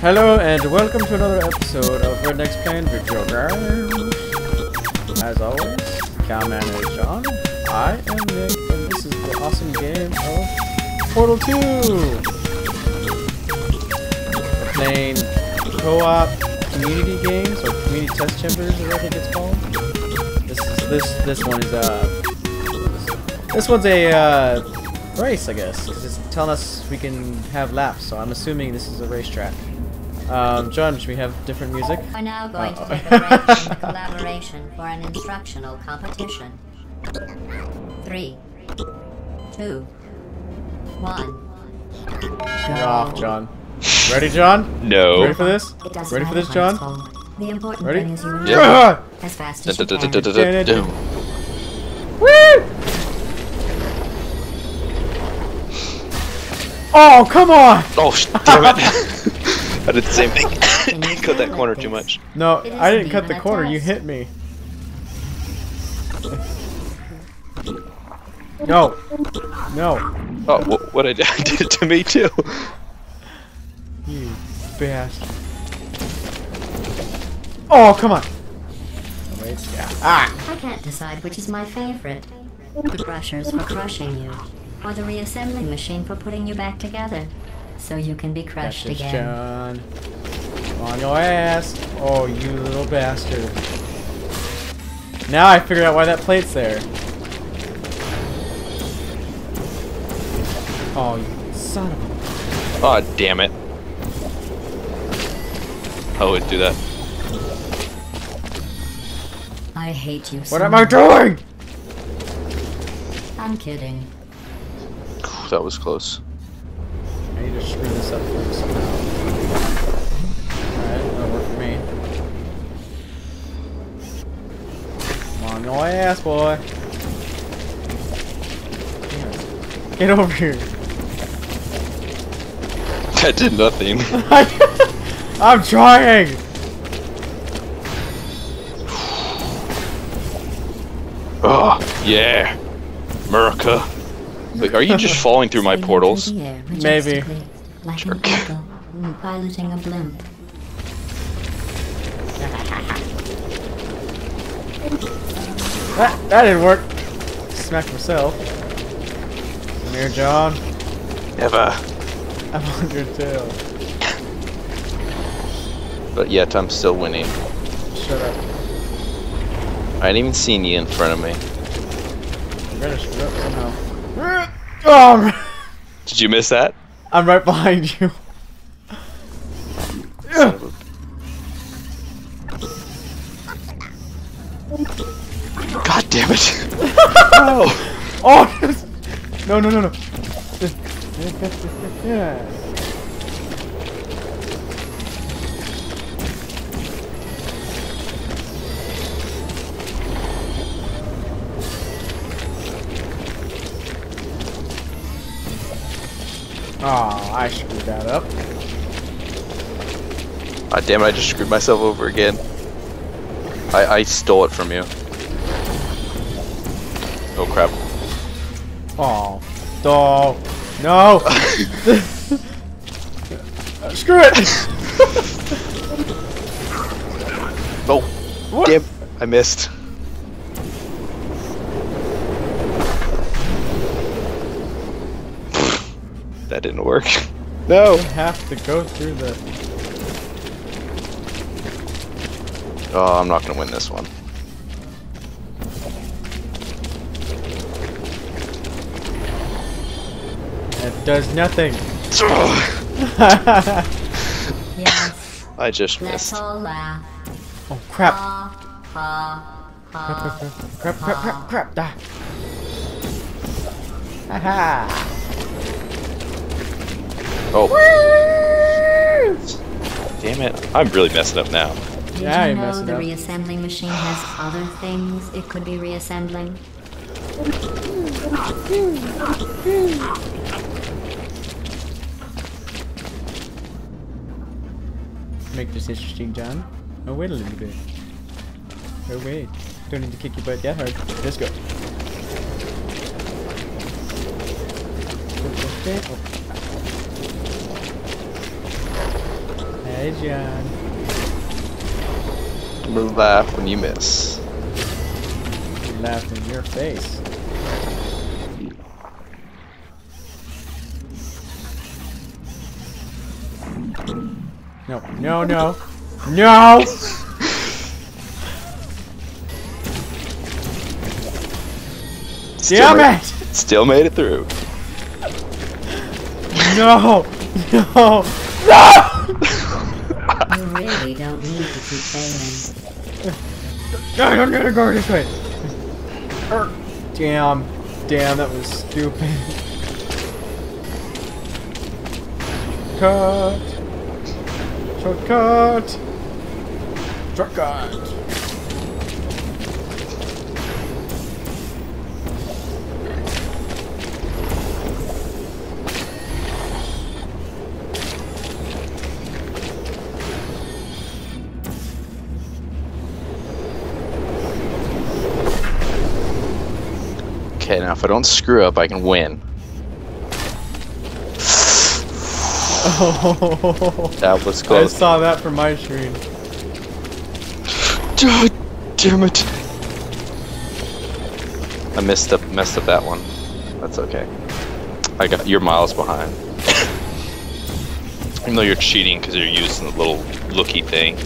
Hello and welcome to another episode of Rednecks playing video games. As always, Cowman is John, I am Nick, and this is the awesome game of Portal 2! We're playing co-op community games, or community test chambers is what I think it's called. This one's a race, I guess, because it's telling us we can have laps, so I'm assuming this is a racetrack. John, should we have different music? We're now going to take a break in collaboration for an instructional competition. 3, 2, 1. Go off, John. Ready, John? No. Ready for this? Ready for this, John? The important thing is you run as fast as you can. Woo! Oh, come on! Oh, damn it. I did the same thing. I cut that corner too much. No, I didn't cut the corner. You hit me. No. No. Oh, well, what I did, it to me, too. You bastard. Oh, come on. Oh, wait. Yeah. Ah. I can't decide which is my favorite. The crushers for crushing you, or the reassembling machine for putting you back together, so you can be crushed again. John. On your ass! Oh, you little bastard. Now I figured out why that plate's there. Oh, you son of a... Oh, damn it. I would do that. I hate you so much. What am I doing? I'm kidding. That was close. I need to screw this up for somehow. Alright, that'll work for me. Come on, no ass, boy. Damn. Get over here. That did nothing. I'm trying! Oh, yeah. America. Wait, are you just falling through my portals? Maybe. Like an eagle, piloting a blimp. That didn't work. Smacked myself. Come here, John. Never. I'm on your tail. But yet, I'm still winning. Shut up. I ain't even seen you in front of me. I'm gonna shut up somehow. Did you miss that? I'm right behind you. God damn it! Oh! Oh! No! No! No! No! Yeah. Aw, oh, I screwed that up. Ah, damn it, I just screwed myself over again. I stole it from you. Oh, crap. Oh, no. No! Screw it! Oh, what? Damn, I missed. That didn't work. No! You have to go through the... Oh, I'm not gonna win this one. That does nothing. Yes. I just missed. Oh, crap. Crap. Ah. Haha. Oh. Woo! Damn it. I'm really messing up now. Yeah, you know the reassembling machine has other things it could be reassembling? Make this interesting, John. Oh, wait a little bit. Oh, wait. Don't need to kick your butt that hard. Let's go. Hey, John. We'll laugh when you miss. We laughed in your face. No, no, no. No! Damn it! Still made it through. No! No! No! You really don't need to keep failing. No, I'm gonna go this way! Damn. Damn, that was stupid. Cut! Shortcut! Shortcut! Okay, now if I don't screw up, I can win. Oh, that was close. I saw that from my screen. God damn it! I messed up that one. That's okay. I got your miles behind. Even though you're cheating because you're using the little looky thing.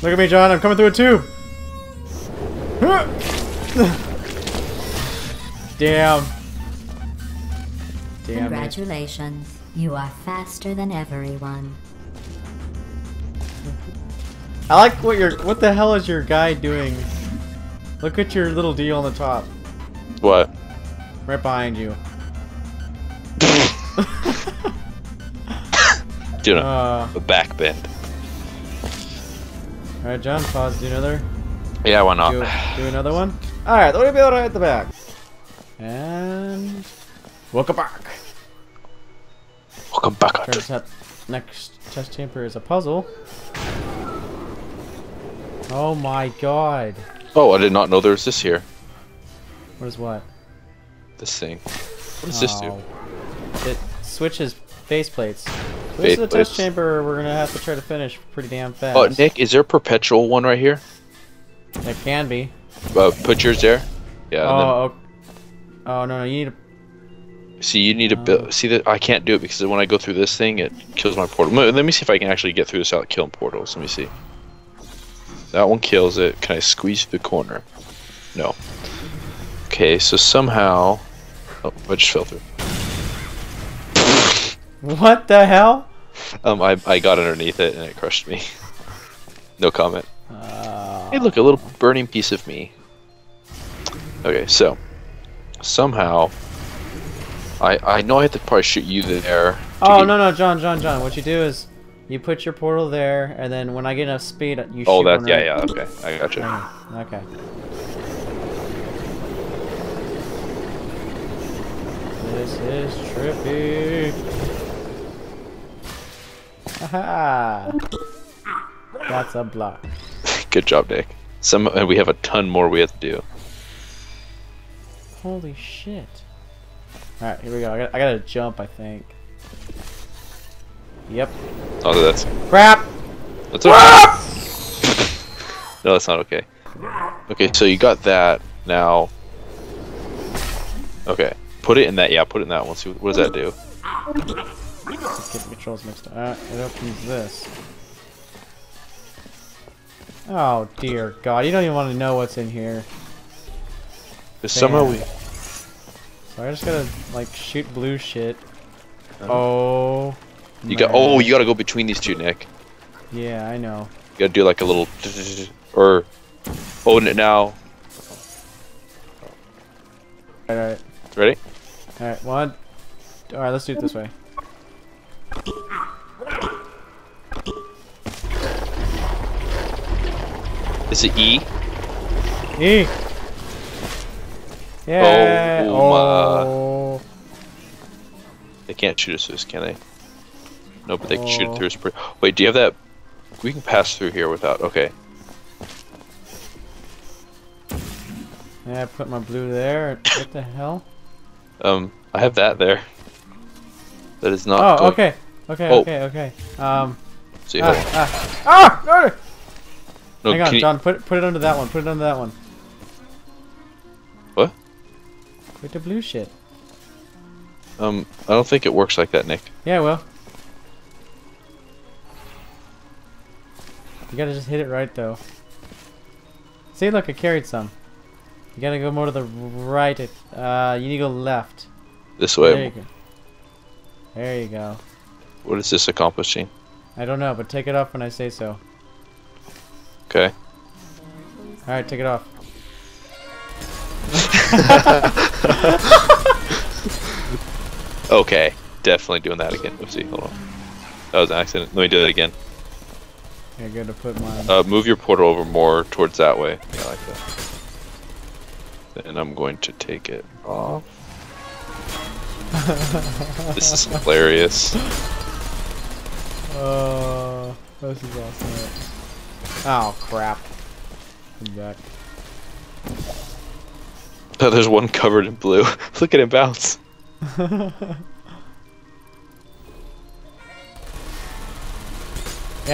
Look at me, John. I'm coming through a tube. Damn. Damn. Congratulations. You are faster than everyone. I like what your. What the hell is your guy doing? Look at your little deal on the top. What? Right behind you. Dude, a back bend. Alright, John, pause. Do another. Yeah, why not? Do another one. Alright, let me be right at the back. And welcome back. Welcome back. Turns out next chest chamber is a puzzle. Oh my god. Oh, I did not know there was this here. What is what? This thing. What does this do? It switches faceplates. This is the test chamber we're gonna have to try to finish pretty damn fast. Oh, Nick, is there a perpetual one right here? There can be. Put yours there. Yeah. Oh, then... oh no, you need a... See, you need to build. See that I can't do it because when I go through this thing, it kills my portal. Let me see if I can actually get through this without killing portals. Let me see. That one kills it. Can I squeeze through the corner? No. Okay, so somehow, oh, I just fell through. What the hell? I got underneath it and it crushed me. No comment. Hey, look, a little burning piece of me. Okay, so somehow I know I have to probably shoot you there. Oh no, John. What you do is you put your portal there, and then when I get enough speed, you. Oh, that's right. Yeah. Okay, I got you. Okay. This is trippy. Aha! That's a block. Good job, Nick. We have a ton more we have to do. Holy shit. Alright, here we go. I gotta jump, I think. Yep. Oh, that's... Crap! That's okay. No, that's not okay. Okay, so you got that. Now... Okay. Put it in that. Yeah, put it in that one. See, what does that do? Let's get the controls mixed up. It opens this. Oh dear god, you don't even want to know what's in here. There's somehow we... So I just gotta, like, shoot blue shit. Oh. You got... Oh, you gotta go between these two, Nick. Yeah, I know. You gotta do, like, a little... Or... Own it now. Alright. Ready? Alright, one. Alright, let's do it this way. Is it E? E! Yeah! Oh, they can't shoot us through this, can they? No, but they can shoot it through us. Wait, do you have that? We can pass through here without... Okay. Yeah, I put my blue there. What the hell? I have that there. That is not. Oh, going... okay. Okay, oh. Okay, okay. See, ah! No, hang on, John. You... Put it under that one. Put it under that one. What? Quit the blue shit. I don't think it works like that, Nick. Yeah, well. You gotta just hit it right, though. See, look, I carried some. You gotta go more to the right. You need to go left. This way. There you go. There you go. What is this accomplishing? I don't know, but take it off when I say so. Okay. Alright, take it off. Okay, definitely doing that again. Oopsie, hold on. That was an accident. Let me do it again. I gotta put mine. Move your portal over more towards that way. Yeah, like that. And I'm going to take it off. This is hilarious. Oh, this is awesome. Oh crap! Come back. Oh, there's one covered in blue. Look at it bounce. Yeah,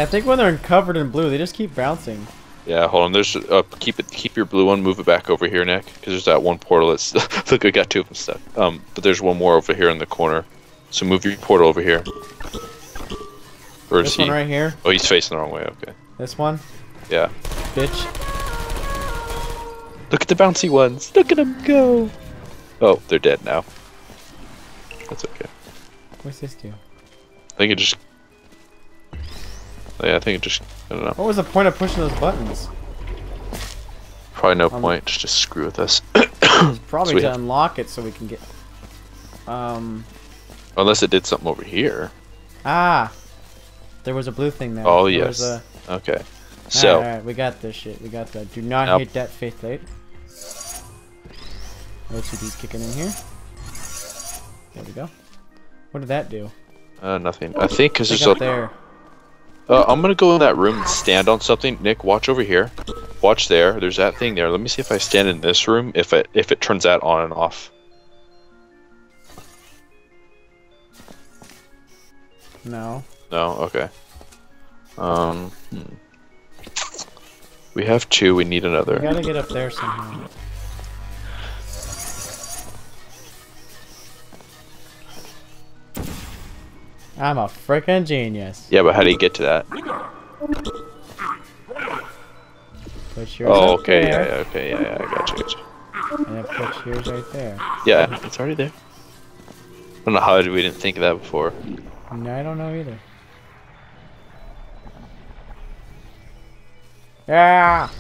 I think when they're covered in blue, they just keep bouncing. Yeah, hold on. There's keep your blue one. Move it back over here, Nick, because there's that one portal. That's look, we got two of them stuck. But there's one more over here in the corner. So move your portal over here. Or this one right here. Oh, he's facing the wrong way. Okay. This one. Yeah. Bitch. Look at the bouncy ones. Look at them go. Oh, they're dead now. That's okay. What's this do? I think it just. Yeah, I think it just... I don't know. What was the point of pushing those buttons? Probably no point, just screw with us. Probably to unlock it so we can get... Unless it did something over here. Ah! There was a blue thing there. Oh, yes. There was a... Okay. So... Alright, we got this shit. We got that. Do not hit that faith plate. OCD's kicking in here. There we go. What did that do? Nothing. I think because there's a... there. I'm gonna go in that room and stand on something. Nick, watch over here. Watch there. There's that thing there. Let me see if I stand in this room. If it turns that on and off. No. No. Okay. We have two. We need another. We gotta get up there somehow. I'm a frickin' genius. Yeah, but how do you get to that? Put yours oh, okay, there. Yeah, okay, yeah, I got you, And I put yours right there. Yeah, it's already there. I don't know how we didn't think of that before. No, I don't know either. Yeah.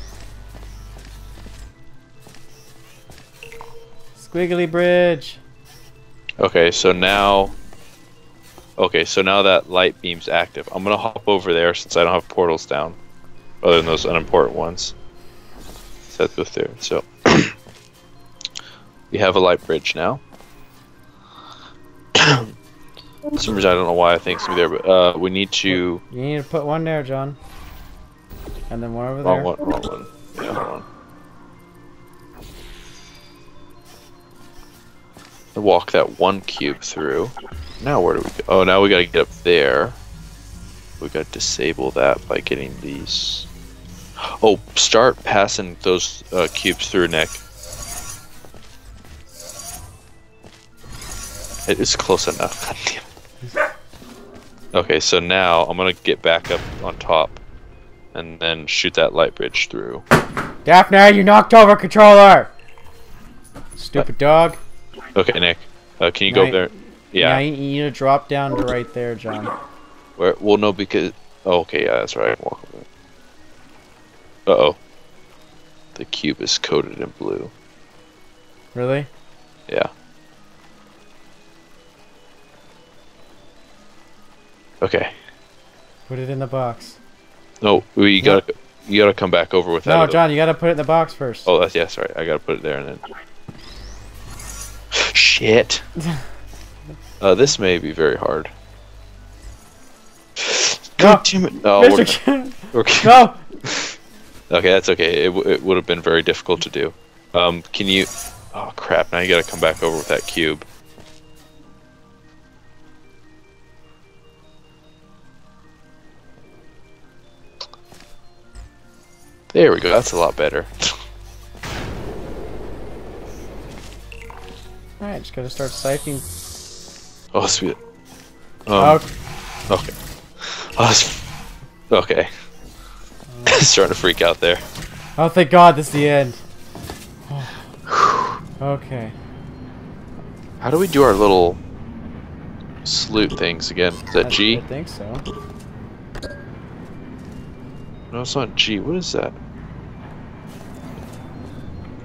Squiggly bridge. Okay, so now. Okay, so now that light beam's active. I'm gonna hop over there since I don't have portals down, other than those unimportant ones. So that's both there. So we have a light bridge now. For some reason I don't know why I think it's gonna be there, but we need to. You need to put one there, John. And then one over there. Wrong one. Wrong one. Yeah, hold on. Walk that one cube through. Now where do we go? Oh, now we gotta get up there. We gotta disable that by getting these. Oh, start passing those cubes through, Nick. It is close enough. Okay, so now I'm gonna get back up on top and then shoot that light bridge through. Daphne, you knocked over controller! Stupid dog. Okay, Nick. Can you go up there? Yeah. Now you need to drop down to right there, John. Where? Well, no, because... Oh, okay, yeah, that's right. I can walk over there. Uh-oh. The cube is coated in blue. Really? Yeah. Okay. Put it in the box. No, you gotta come back over with that. No, John, you gotta put it in the box first. Oh, that's... Yeah, sorry. I gotta put it there and then... Shit. This may be very hard. No. No, we're no. Okay, that's okay. It would have been very difficult to do. Can you... Oh, crap. Now you gotta come back over with that cube. There we go. That's a lot better. Alright, just gotta start siphoning. Oh, sweet. Okay. Okay. Starting to freak out there. Oh, thank God, this is the end. Oh. Okay. How do we do our little sloot things again? Is that G? I think so. No, it's not G. What is that?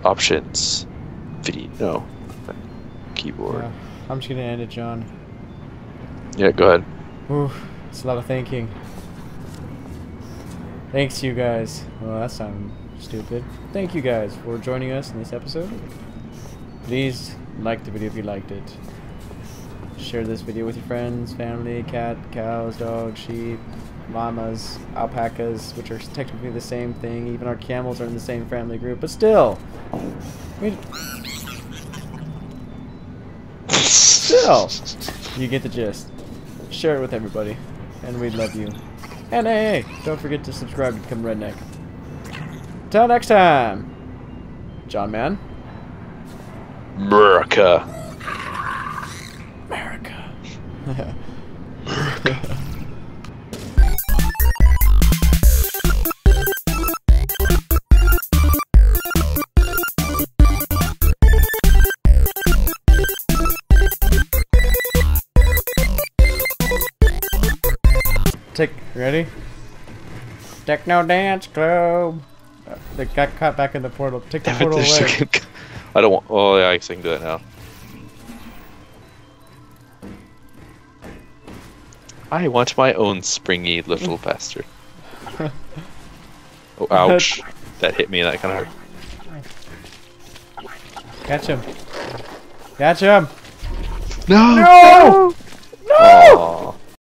Options. Video. No. Keyboard. Yeah. I'm just gonna end it, John. Yeah, go ahead. Oof, it's a lot of thinking. Thanks, you guys. Well, that sounded stupid. Thank you guys for joining us in this episode. Please like the video if you liked it. Share this video with your friends, family, cat, cows, dogs, sheep, llamas, alpacas, which are technically the same thing. Even our camels are in the same family group, but still. Still, you get the gist. Share it with everybody, and we love you. And hey, don't forget to subscribe to become Redneck. Till next time, John Man. America. America. America. Ready? Techno Dance Club. They got caught back in the portal. Take the portal away. I don't want. Oh yeah, I can do it now. I want my own springy little bastard. Oh, ouch! That hit me. That kind of hurt. Catch him! Catch him! No! No! No! Aww.